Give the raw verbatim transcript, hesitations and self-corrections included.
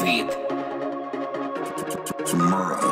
Feed. Tomorrow.